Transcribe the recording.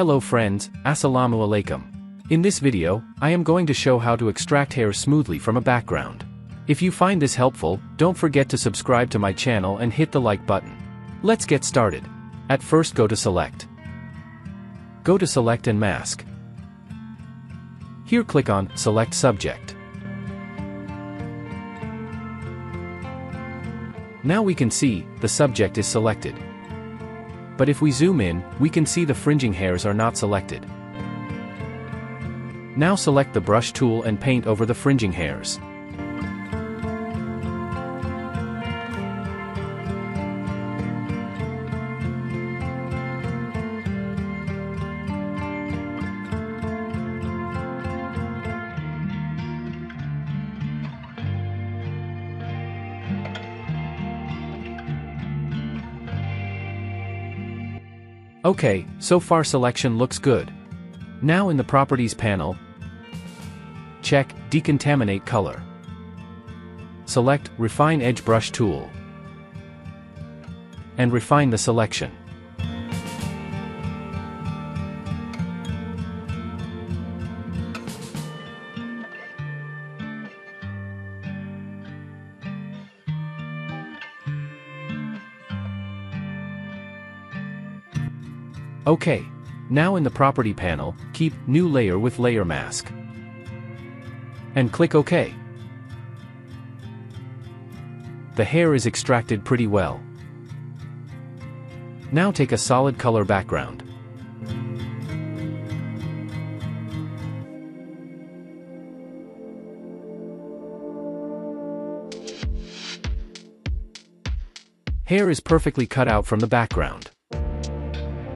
Hello friends, Assalamu Alaikum. In this video, I am going to show how to extract hair smoothly from a background. If you find this helpful, don't forget to subscribe to my channel and hit the like button. Let's get started. At first go to select. Go to select and mask. Here click on select subject. Now we can see, the subject is selected. But if we zoom in, we can see the fringing hairs are not selected. Now select the brush tool and paint over the fringing hairs. Okay, so far selection looks good. Now in the properties panel, check decontaminate color. Select refine edge brush tool and refine the selection. Okay. Now in the property panel, keep new layer with layer mask. And click OK. The hair is extracted pretty well. Now take a solid color background. Hair is perfectly cut out from the background.